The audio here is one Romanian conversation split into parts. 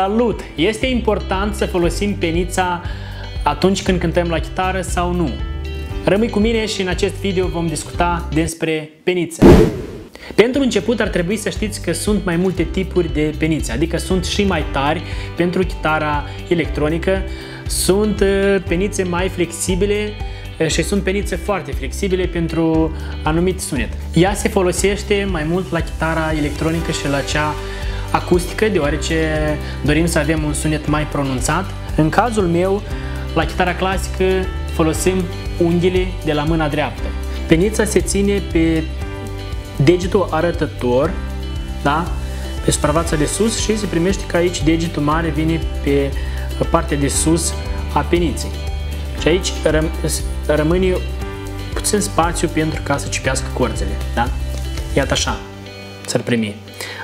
Salut! Este important să folosim penița atunci când cântăm la chitară sau nu? Rămâi cu mine și în acest video vom discuta despre peniță. Pentru început ar trebui să știți că sunt mai multe tipuri de penițe, adică sunt și mai tari pentru chitara electronică, sunt penițe mai flexibile și sunt penițe foarte flexibile pentru anumit sunet. Ea se folosește mai mult la chitara electronică și la cea acustică, deoarece dorim să avem un sunet mai pronunțat. În cazul meu, la chitara clasică folosim unghiile de la mâna dreaptă. Penița se ține pe degetul arătător, da? Pe suprafața de sus și se primește că aici degetul mare vine pe partea de sus a peniței. Și aici rămâne puțin spațiu pentru ca să cipească corzele, da? Iată așa s-ar primi.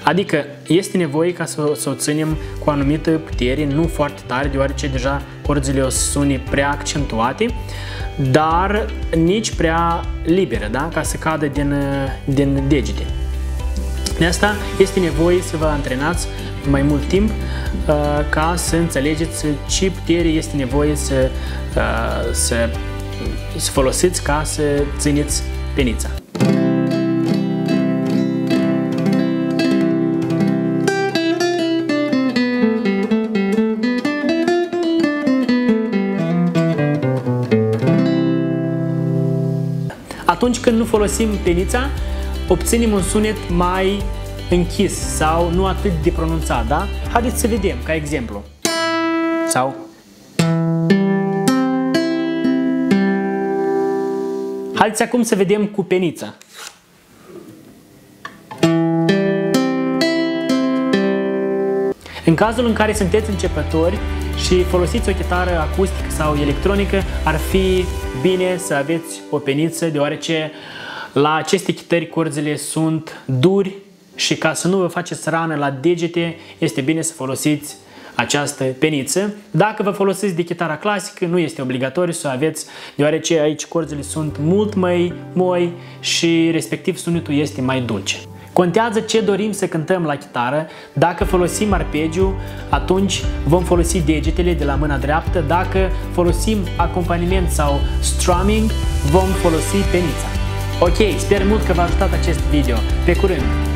Adică este nevoie ca să o ținem cu anumită putere, nu foarte tare, deoarece deja corzile o sune prea accentuate, dar nici prea liberă, da? Ca să cadă din degete. De asta este nevoie să vă antrenați mai mult timp ca să înțelegeți ce putere este nevoie să folosiți ca să țineți penița. Atunci când nu folosim penița, obținem un sunet mai închis sau nu atât de pronunțat, da? Haideți să vedem, ca exemplu. Sau? Haideți acum să vedem cu penița. În cazul în care sunteți începători și folosiți o chitară acustică sau electronică, ar fi bine să aveți o peniță, deoarece la aceste chitări corzile sunt duri și ca să nu vă faceți rană la degete, este bine să folosiți această peniță. Dacă vă folosiți de chitara clasică, nu este obligatoriu să o aveți, deoarece aici corzile sunt mult mai moi și respectiv sunetul este mai dulce. Contează ce dorim să cântăm la chitară. Dacă folosim arpegiu, atunci vom folosi degetele de la mâna dreaptă. Dacă folosim acompaniment sau strumming, vom folosi penița. Ok, sper mult că v-a ajutat acest video. Pe curând!